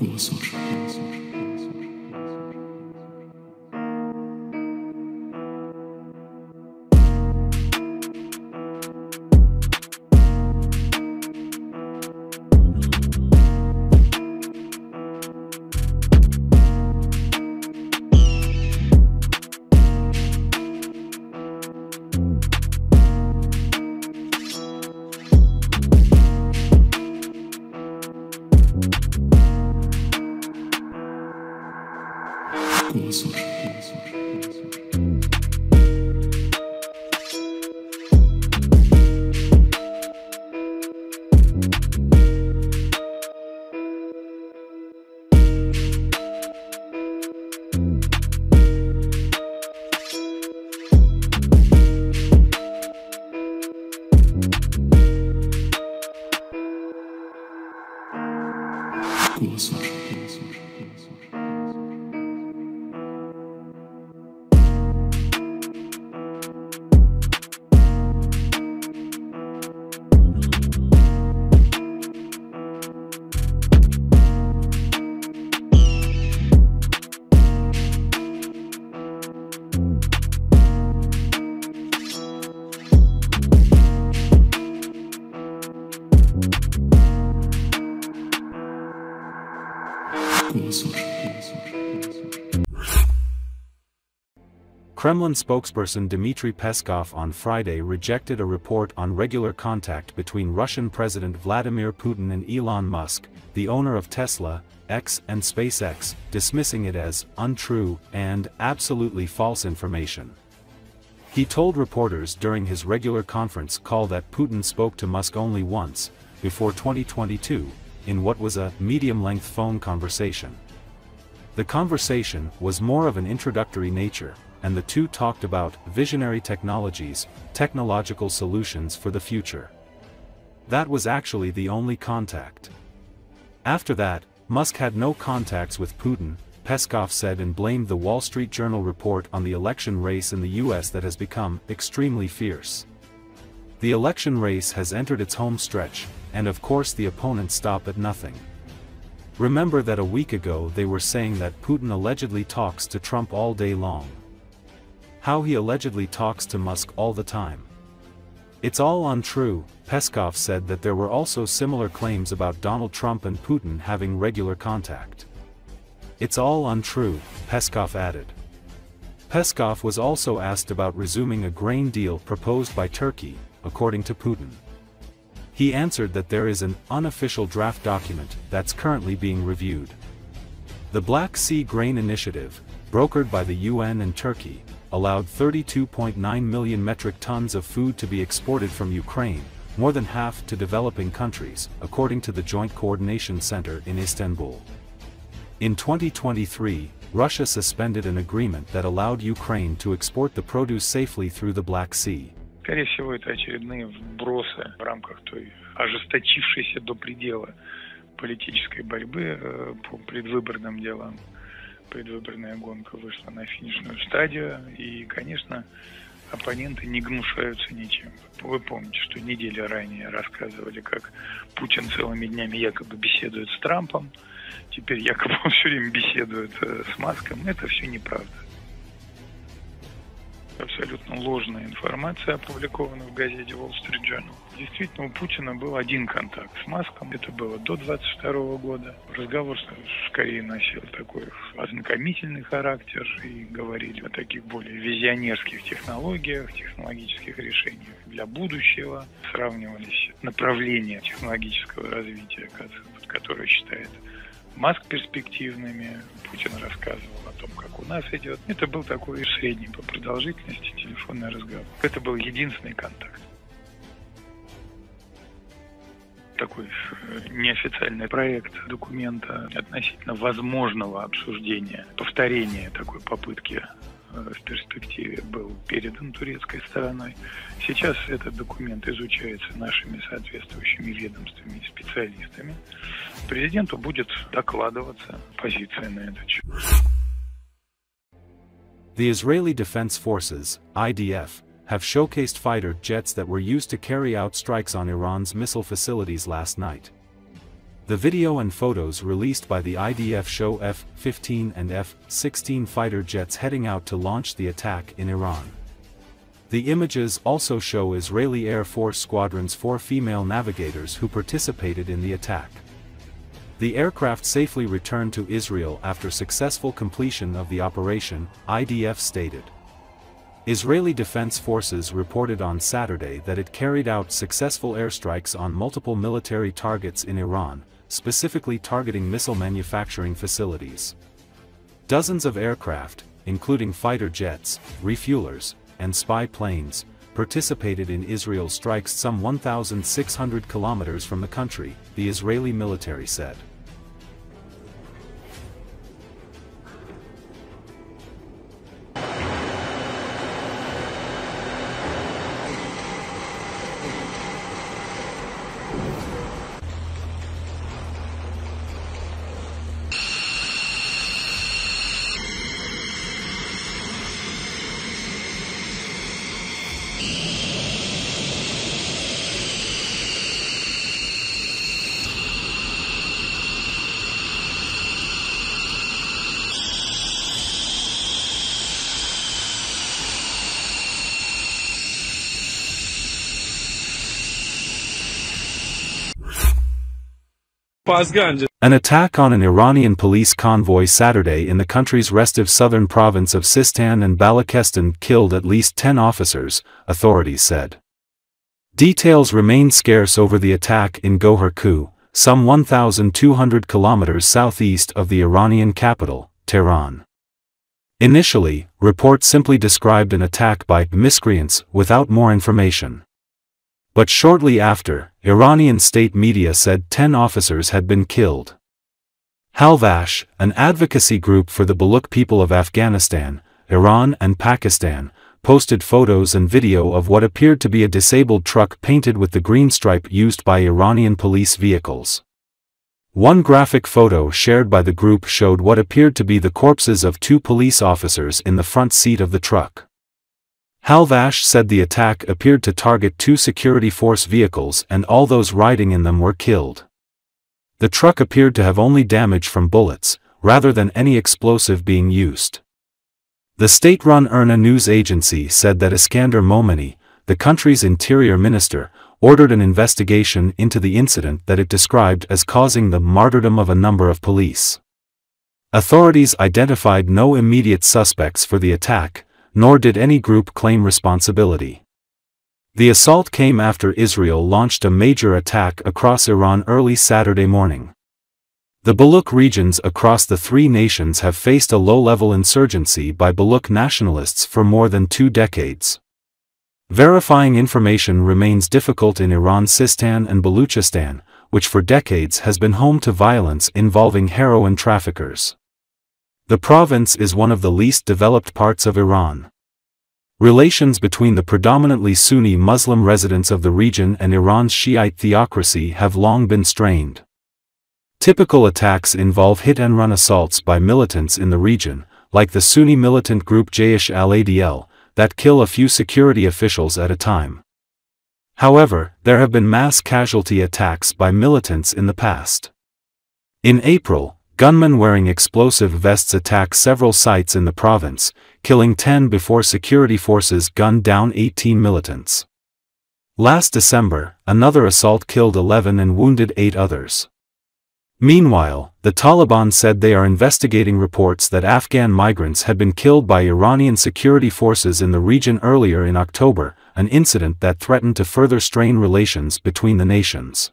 kursor. Kremlin spokesperson Dmitry Peskov on Friday rejected a report on regular contact between Russian President Vladimir Putin and Elon Musk, the owner of Tesla, X and SpaceX, dismissing it as untrue and absolutely false information. He told reporters during his regular conference call that Putin spoke to Musk only once, before 2022, in what was a medium-length phone conversation. The conversation was more of an introductory nature, and the two talked about visionary technologies, technological solutions for the future. That was actually the only contact. After that, Musk had no contacts with Putin, Peskov said, and blamed the Wall Street Journal report on the election race in the US that has become extremely fierce. The election race has entered its home stretch, and of course the opponents stop at nothing. Remember that a week ago they were saying that Putin allegedly talks to Trump all day long. How he allegedly talks to Musk all the time. It's all untrue. Peskov said that there were also similar claims about Donald Trump and Putin having regular contact. It's all untrue, Peskov added. Peskov was also asked about resuming a grain deal proposed by Turkey, according to Putin. He answered that there is an unofficial draft document that's currently being reviewed. The Black Sea Grain Initiative, brokered by the UN and Turkey, allowed 32.9 million metric tons of food to be exported from Ukraine, more than half to developing countries, according to the Joint Coordination Center in Istanbul. In 2023, Russia suspended an agreement that allowed Ukraine to export the produce safely through the Black Sea. Скорее всего, это очередные вбросы в рамках той ожесточившейся до предела политической борьбы по предвыборным делам. Предвыборная гонка вышла на финишную стадию, и, конечно, оппоненты не гнушаются ничем. Вы помните, что неделю ранее рассказывали, как Путин целыми днями якобы беседует с Трампом, теперь якобы он все время беседует с Маском. Это все неправда. Абсолютно ложная информация опубликована в газете Wall Street Journal. Действительно, у Путина был один контакт с Маском. Это было до 22 года. Разговор скорее носил такой ознакомительный характер и говорили о таких более визионерских технологиях, технологических решениях для будущего. Сравнивались направления технологического развития, которое считает Маск перспективными. Путин рассказывал о том, как у нас идет. Это был такой средний по продолжительности телефонный разговор. Это был единственный контакт. Такой неофициальный проект документа относительно возможного обсуждения, повторения такой попытки в перспективе был передан турецкой стороной. Сейчас этот документ изучается нашими соответствующими ведомствами и специалистами. Президенту будет докладываться позиция на этот счет. The Israeli Defense Forces, IDF, have showcased fighter jets that were used to carry out strikes on Iran's missile facilities last night. The video and photos released by the IDF show F-15 and F-16 fighter jets heading out to launch the attack in Iran. The images also show Israeli Air Force Squadron's 4 female navigators who participated in the attack. The aircraft safely returned to Israel after successful completion of the operation, IDF stated. Israeli Defense Forces reported on Saturday that it carried out successful airstrikes on multiple military targets in Iran, specifically targeting missile manufacturing facilities. Dozens of aircraft, including fighter jets, refuelers, and spy planes, participated in Israel's strikes some 1,600 kilometers from the country, the Israeli military said. An attack on an Iranian police convoy Saturday in the country's restive southern province of Sistan and Baluchestan killed at least 10 officers, authorities said. Details remain scarce over the attack in Goherku, some 1,200 kilometers southeast of the Iranian capital, Tehran. Initially, reports simply described an attack by miscreants without more information. But shortly after, Iranian state media said 10 officers had been killed. Halvash, an advocacy group for the Baluch people of Afghanistan, Iran and Pakistan, posted photos and video of what appeared to be a disabled truck painted with the green stripe used by Iranian police vehicles. One graphic photo shared by the group showed what appeared to be the corpses of 2 police officers in the front seat of the truck. Halvash said the attack appeared to target 2 security force vehicles and all those riding in them were killed. The truck appeared to have only damage from bullets, rather than any explosive being used. The state-run IRNA news agency said that Iskandar Momeni, the country's interior minister, ordered an investigation into the incident that it described as causing the martyrdom of a number of police. Authorities identified no immediate suspects for the attack, nor did any group claim responsibility. The assault came after Israel launched a major attack across Iran early Saturday morning. The Baluch regions across the 3 nations have faced a low-level insurgency by Baluch nationalists for more than 2 decades. Verifying information remains difficult in Iran's Sistan and Baluchestan, which for decades has been home to violence involving heroin traffickers. The province is one of the least developed parts of Iran. Relations between the predominantly Sunni Muslim residents of the region and Iran's Shiite theocracy have long been strained. Typical attacks involve hit-and-run assaults by militants in the region, like the Sunni militant group Jaish al-Adl, that kill a few security officials at a time. However, there have been mass casualty attacks by militants in the past. In April, gunmen wearing explosive vests attacked several sites in the province, killing 10 before security forces gunned down 18 militants. Last December, another assault killed 11 and wounded 8 others. Meanwhile, the Taliban said they are investigating reports that Afghan migrants had been killed by Iranian security forces in the region earlier in October, an incident that threatened to further strain relations between the nations.